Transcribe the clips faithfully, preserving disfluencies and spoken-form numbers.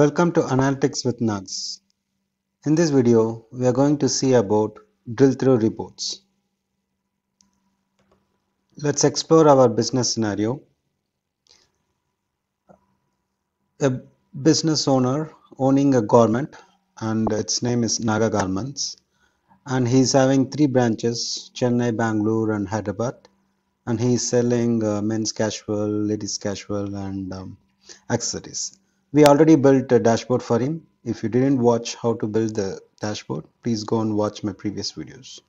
Welcome to Analytics with Nags. In this video, we are going to see about drill through reports. Let's explore our business scenario. A business owner owning a garment and its name is Naga Garments, and he is having three branches: Chennai, Bangalore and Hyderabad, and he is selling uh, men's casual, ladies casual and um, accessories. We already built a dashboard for him. If you didn't watch how to build the dashboard, please go and watch my previous videos.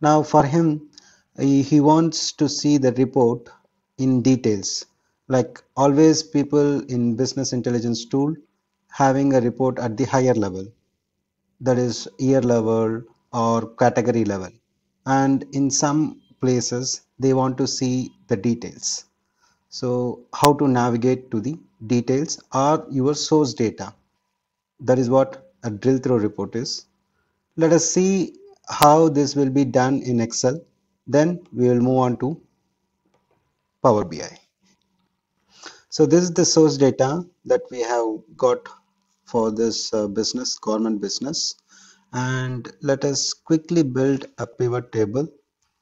Now for him, he wants to see the report in details. Like always, people in business intelligence tool having a report at the higher level, that is year level or category level, and in some places they want to see the details. So how to navigate to the details are your source data. That is what a drill through report is. Let us see how this will be done in Excel, then we will move on to Power B I. So this is the source data that we have got for this uh, business, garment business, and let us quickly build a pivot table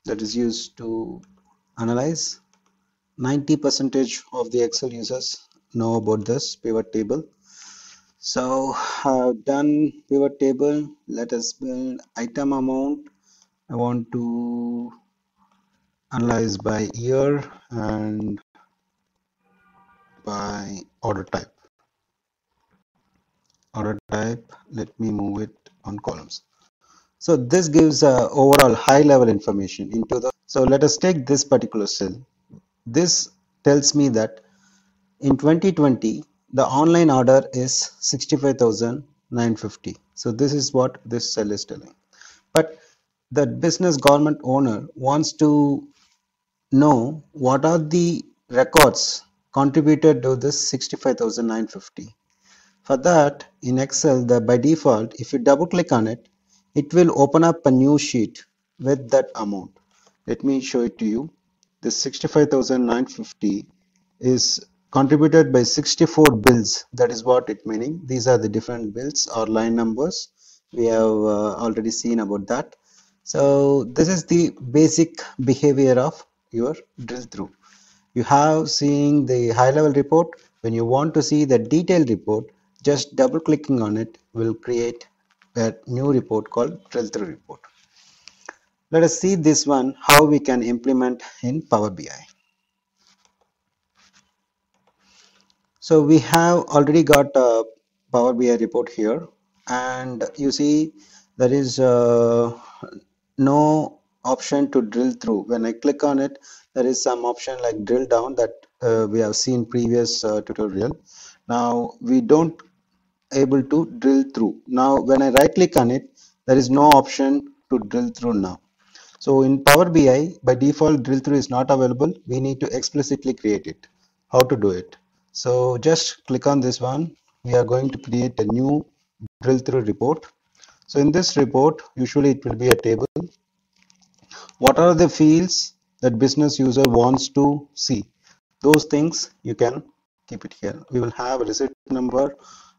that is used to analyze. ninety percent of the Excel users know about this pivot table. So uh, done pivot table. Let us build item amount. I want to analyze by year and by order type. Order type, let me move it on columns. So this gives uh, overall high level information into the, so let us take this particular cell. This tells me that in twenty twenty, the online order is sixty-five thousand nine hundred fifty. So this is what this cell is telling. But the business garment owner wants to know what are the records contributed to this sixty-five thousand nine hundred fifty. For that, in Excel, the by default, if you double click on it, it will open up a new sheet with that amount. Let me show it to you. This sixty-five thousand nine hundred fifty is contributed by sixty-four bills. That is what it meaning. These are the different bills or line numbers. We have uh, already seen about that. So this is the basic behavior of your drill through. You have seen the high level report. When you want to see the detailed report, just double clicking on it will create a new report called drill through report. Let us see this one, how we can implement in Power B I. So we have already got a Power B I report here, and you see there is uh, no option to drill through. When I click on it, there is some option like drill down that uh, we have seen previous uh, tutorial. Now we don't able to drill through. Now when I right click on it, there is no option to drill through now. So in Power B I, by default, drill through is not available. We need to explicitly create it. How to do it? So just click on this one. We are going to create a new drill through report. So in this report, usually it will be a table. What are the fields that business user wants to see? Those things you can keep it here. We will have a receipt number,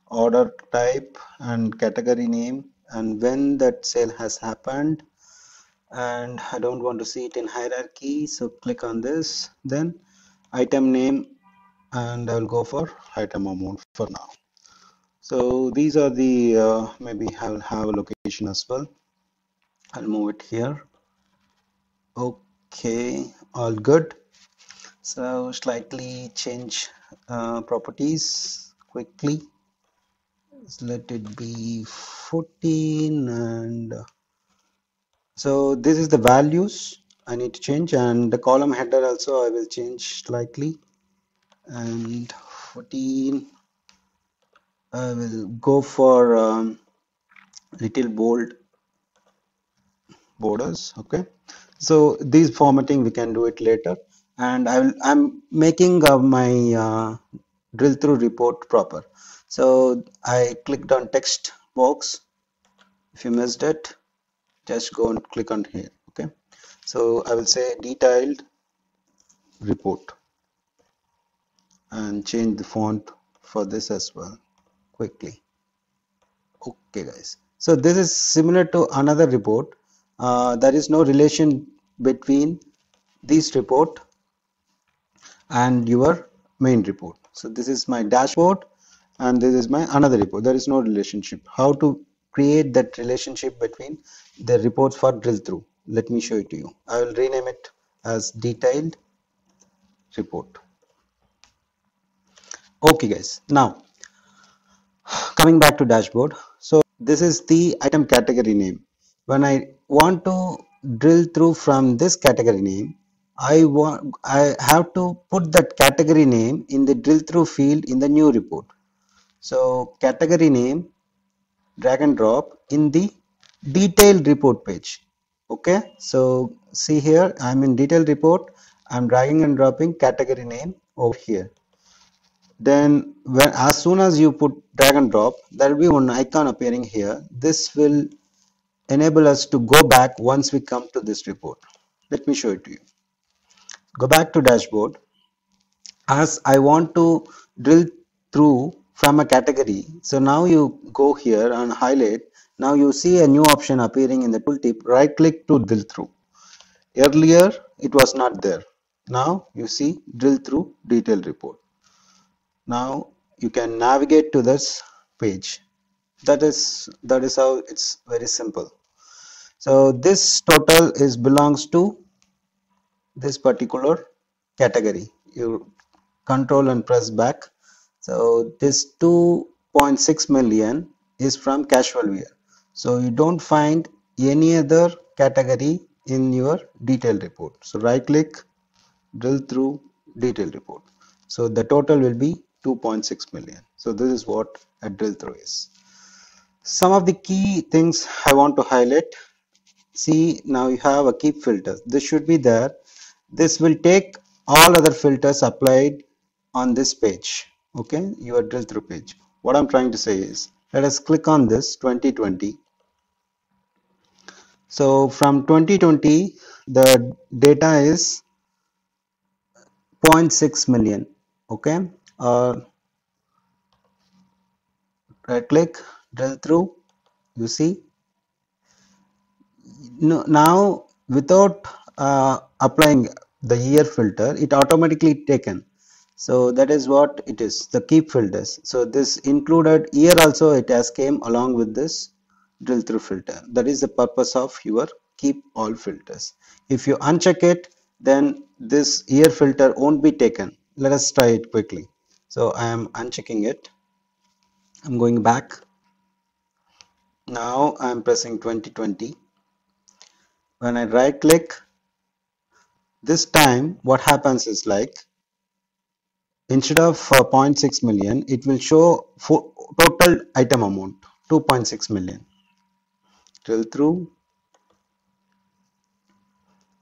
order type and category name, and when that sale has happened. And I don't want to see it in hierarchy, so click on this, then item name, and I'll go for item amount for now. So these are the uh, maybe I'll have a location as well. I'll move it here. Okay, all good. So slightly change uh, properties quickly. Let's let it be fourteen, and so this is the values I need to change, and the column header also I will change slightly, and fourteen I will go for um, little bold borders. Okay, so these formatting we can do it later, and I will, I'm making uh, my uh, drill through report proper. So I clicked on text box. If you missed it, just go and click on here. Okay, so I will say detailed report and change the font for this as well. quickly. Okay guys, so this is similar to another report. Uh, there is no relation between this report and your main report. So this is my dashboard and this is my another report. There is no relationship. How to create that relationship between the reports for drill through? Let me show it to you. I will rename it as detailed report. Okay guys, now coming back to dashboard. So this is the item category name. When I want to drill through from this category name, I want I have to put that category name in the drill through field in the new report. So category name, drag and drop in the detailed report page. Okay, so see here, I'm in detailed report. I'm dragging and dropping category name over here. Then when as soon as you put drag and drop, there will be one icon appearing here. This will enable us to go back once we come to this report. Let me show it to you. Go back to dashboard. As I want to drill through from a category, so now you go here and highlight. Now you see a new option appearing in the tooltip. Right click to drill through. Earlier it was not there. Now you see drill through detailed report. Now you can navigate to this page. That is that is how it's very simple. So this total is belongs to this particular category. You control and press back. So this two point six million is from casual wear. So you don't find any other category in your detailed report. So right click, drill through detailed report. So the total will be two point six million. So this is what a drill through is. Some of the key things I want to highlight. See, now you have a keep filter. This should be there. This will take all other filters applied on this page. Okay, your drill through page. What I'm trying to say is, let us click on this twenty twenty. So from twenty twenty, the data is zero point six million. Okay, uh, right click, drill through. You see, no, now without uh, applying the year filter, it automatically taken. So that is what it is, the keep filters. So this included year also, it has came along with this drill through filter. That is the purpose of your keep all filters. If you uncheck it, then this year filter won't be taken. Let us try it quickly. So I am unchecking it. I'm going back. Now I'm pressing twenty twenty. When I right click, this time what happens is like, instead of zero point six million, it will show for total item amount two point six million. Drill through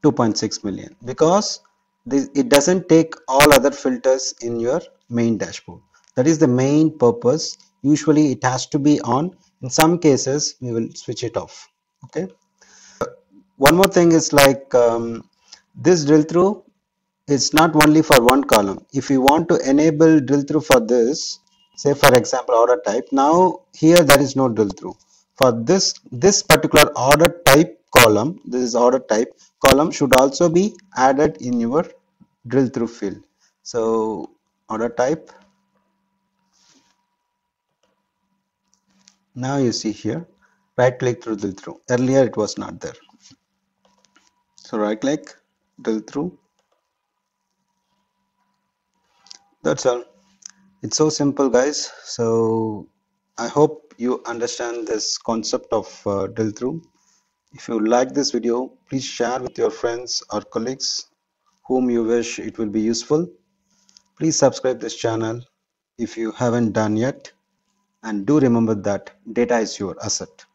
two point six million, because this, it doesn't take all other filters in your main dashboard. That is the main purpose. Usually it has to be on. In some cases we will switch it off. Okay, one more thing is like, um, this drill through, it's not only for one column. If you want to enable drill through for this, say for example order type, now here there is no drill through for this this particular order type column. This is order type column should also be added in your drill through field. So order type, now you see here, right click through drill through. Earlier it was not there. So right click, drill through. That's all. It's so simple guys. So I hope you understand this concept of uh, drill through. If you like this video, please share with your friends or colleagues whom you wish it will be useful. Please subscribe this channel if you haven't done yet, and do remember that data is your asset.